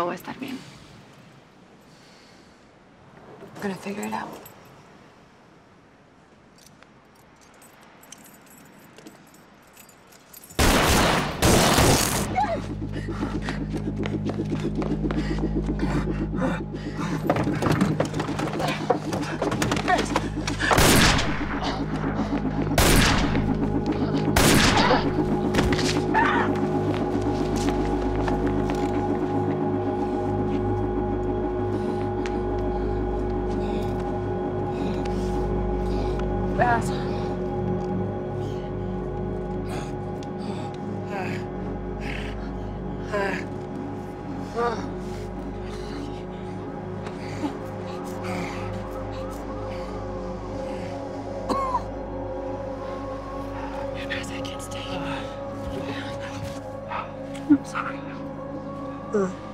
todo va a estar bien. I'm gonna figure it out. I'm sorry.